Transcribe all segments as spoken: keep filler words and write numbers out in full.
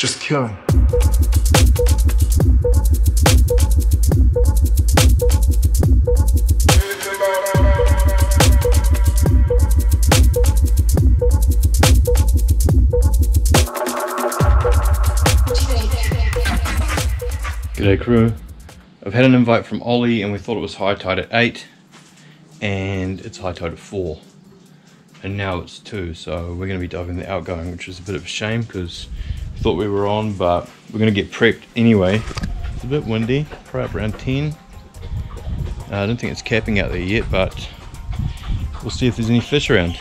just killing. G'day crew, I've had an invite from Ollie and we thought it was high tide at eight and it's high tide at four and now it's two, so we're going to be diving the outgoing, which is a bit of a shame because we thought we were on, but we're going to get prepped anyway. It's a bit windy, probably up around ten. uh, I don't think it's capping out there yet, but we'll see if there's any fish around.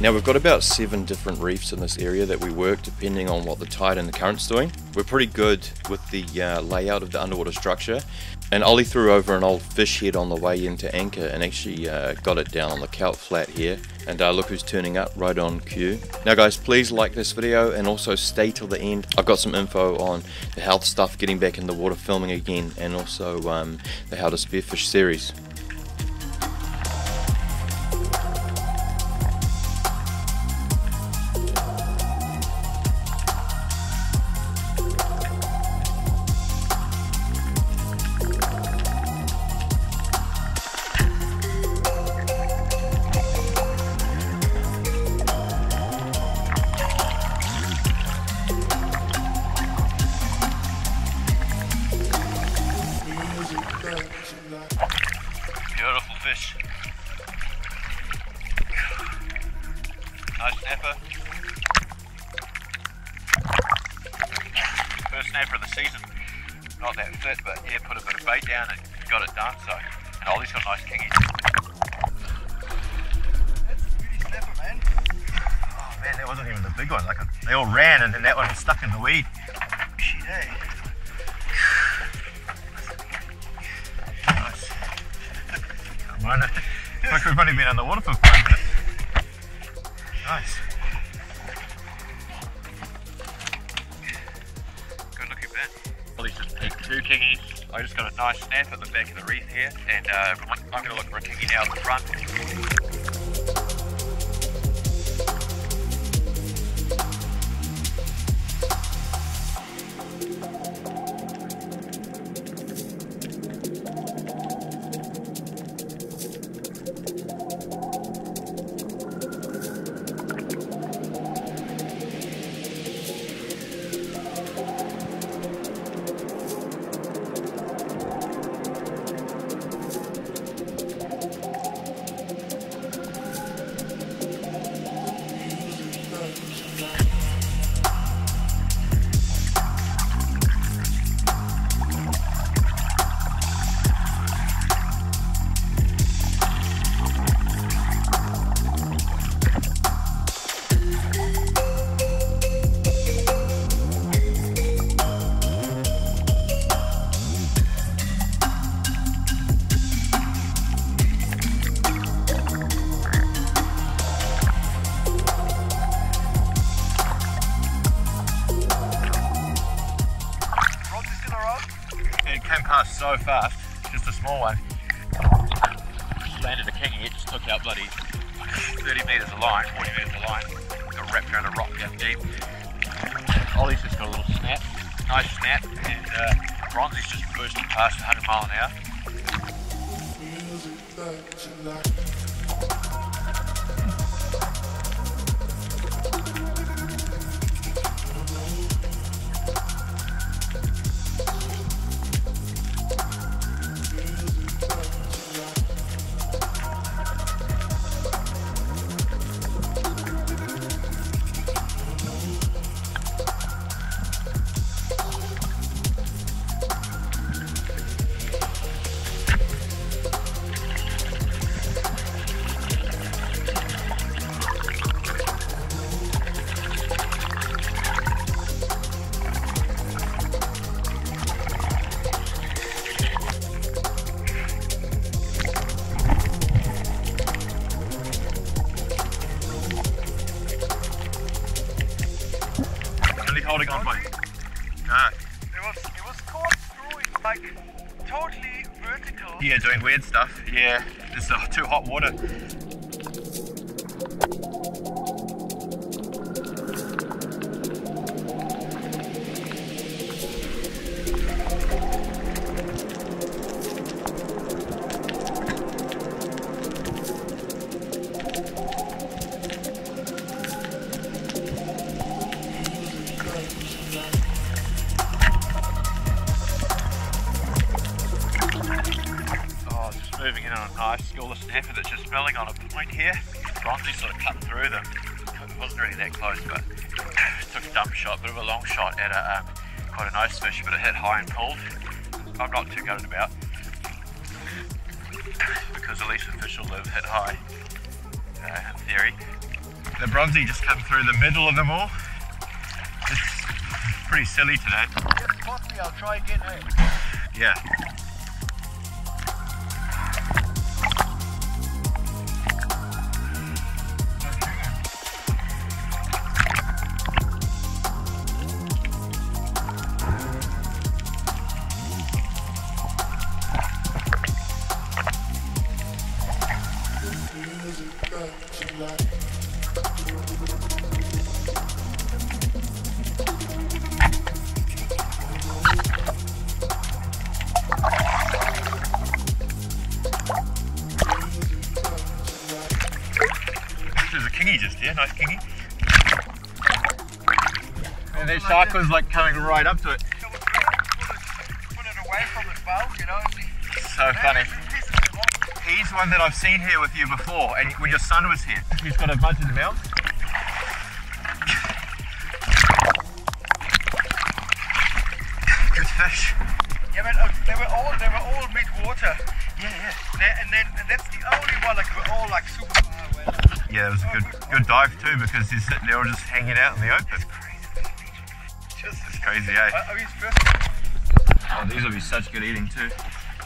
Now we've got about seven different reefs in this area that we work depending on what the tide and the current's doing. We're pretty good with the uh, layout of the underwater structure, and Ollie threw over an old fish head on the way into anchor and actually uh, got it down on the kelp flat here, and uh, look who's turning up right on cue. Now guys, please like this video and also stay till the end. I've got some info on the health stuff, getting back in the water filming again, and also um, the How to Spearfish series. Beautiful fish. Nice snapper. First snapper of the season. Not that fit, but yeah, put a bit of bait down and got it done. So, and Ollie's got a nice kingy. That's a beauty snapper, man. Oh man, that wasn't even the big one. Like a, they all ran, and then that one was stuck in the weed. Shit, eh? Like we've only been on the water for five minutes. Nice. Good looking bit. Ollie's just picked two kingies. I just got a nice snap at the back of the reef here, and uh, I'm going to look for a kingy now at the front. So fast, just a small one. Just landed a kingy, it just took out bloody thirty metres of line, forty metres of line. Got wrapped around a rock down deep. Ollie's just got a little snap, nice snap, and uh, Bronzy's just bursting past one hundred mile an hour. Holding on, mate. Ah. It was, it was caught screwing, like, totally vertical. Yeah, doing weird stuff. Yeah, it's uh, too hot water. trolling on a point here. Bronzy sort of cut through them. It wasn't really that close, but took a dump shot, bit of a long shot at a um, quite a nice fish, but it hit high and pulled. I'm not too gutted about, because at least the fish will live hit high, uh, in theory. The bronzy just come through the middle of them all. It's pretty silly today. Just pop me, I'll try again, hey? Yeah. Shark was like coming right up to it. So we put it, put it away from the bulk, you know. So funny. He's one that I've seen here with you before, and when your son was here. He's got a bunch in the mouth. Good fish. Yeah, but uh, they were all they were all mid-water. Yeah, yeah. They're, and then and that's the only one like we're all like super far away. Yeah, it was a good good dive too, because they're sitting there all just hanging out in the open. Crazy, eh? Oh, these will be such good eating too.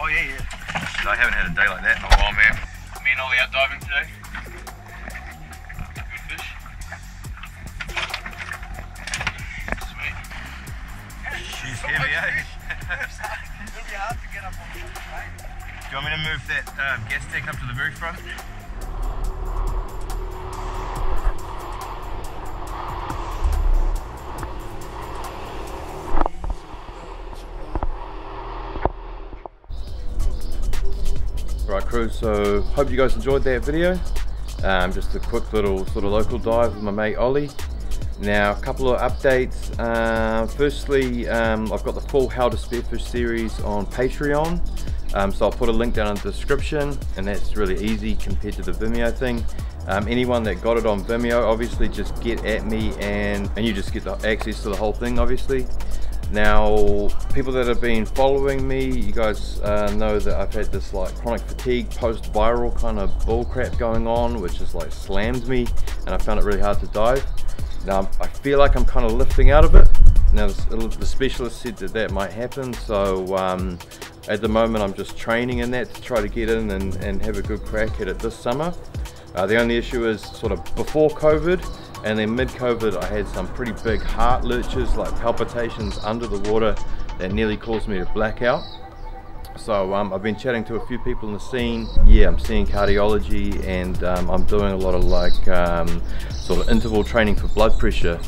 Oh yeah, yeah. Shit, I haven't had a day like that in a while, man. Me and Ollie out diving today. Good fish. Sweet. She's so heavy, eh? It'll be hard to get up on the boat, right? Do you want me to move that uh, gas tank up to the very front? Crew, so hope you guys enjoyed that video. Um, just a quick little sort of local dive with my mate Ollie. Now a couple of updates. Uh, firstly, um, I've got the full How to Spearfish series on Patreon, um, so I'll put a link down in the description, and that's really easy compared to the Vimeo thing. Um, anyone that got it on Vimeo, obviously just get at me and, and you just get the access to the whole thing, obviously. Now, people that have been following me, you guys uh, know that I've had this like chronic fatigue, post-viral kind of bullcrap going on, which has like slammed me, and I found it really hard to dive. Now, I feel like I'm kind of lifting out of it. Now, the specialist said that that might happen, so um, at the moment I'm just training in that to try to get in and, and have a good crack at it this summer. Uh, the only issue is sort of before COVID, and then mid-COVID, I had some pretty big heart lurches, like palpitations under the water that nearly caused me to black out. So um, I've been chatting to a few people in the scene. Yeah, I'm seeing cardiology, and um, I'm doing a lot of like um, sort of interval training for blood pressure.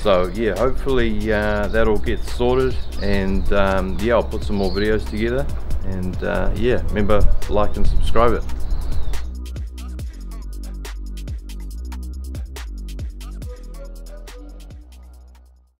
So yeah, hopefully uh, that'll get sorted, and um, yeah, I'll put some more videos together. And uh, yeah, remember, like and subscribe it.